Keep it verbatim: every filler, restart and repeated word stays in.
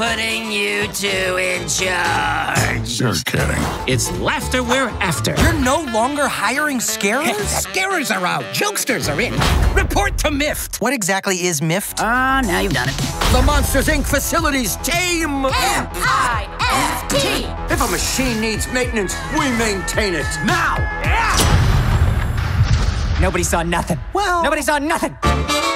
putting you two in charge. You're kidding. It's laughter we're after. You're no longer hiring scarers? Scarers are out. Jokesters are in. Report to M I F T. What exactly is M I F T? Ah, uh, now you've done it. The Monsters, Incorporated facilities team. M I F T. If a machine needs maintenance, we maintain it now. Yeah. Nobody saw nothing. Well, nobody saw nothing.